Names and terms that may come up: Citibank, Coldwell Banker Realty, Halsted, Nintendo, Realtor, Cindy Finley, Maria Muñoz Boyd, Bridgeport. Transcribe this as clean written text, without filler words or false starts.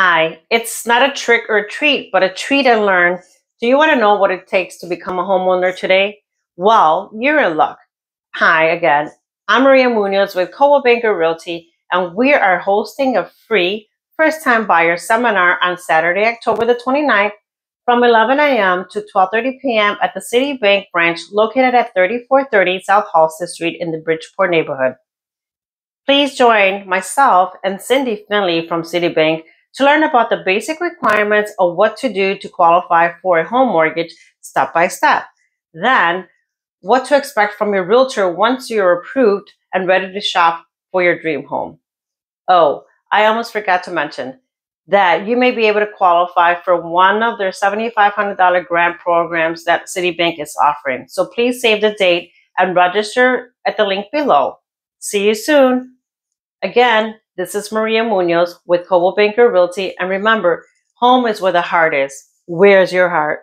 Hi, it's not a trick or treat, but a treat and learn. Do you want to know what it takes to become a homeowner today? Well, you're in luck. Hi again, I'm Maria Muñoz with Coldwell Banker Realty, and we are hosting a free first-time buyer seminar on Saturday, October the 29th from 11 a.m. to 12:30 p.m. at the Citibank branch located at 3430 South Halsted Street in the Bridgeport neighborhood. Please join myself and Cindy Finley from Citibank to learn about the basic requirements of what to do to qualify for a home mortgage step by step. Then, what to expect from your realtor once you're approved and ready to shop for your dream home. Oh, I almost forgot to mention that you may be able to qualify for one of their $7,500 grant programs that Citibank is offering. So please save the date and register at the link below. See you soon. Again, this is Maria Muñoz with Coldwell Banker Realty, and remember, home is where the heart is. Where's your heart?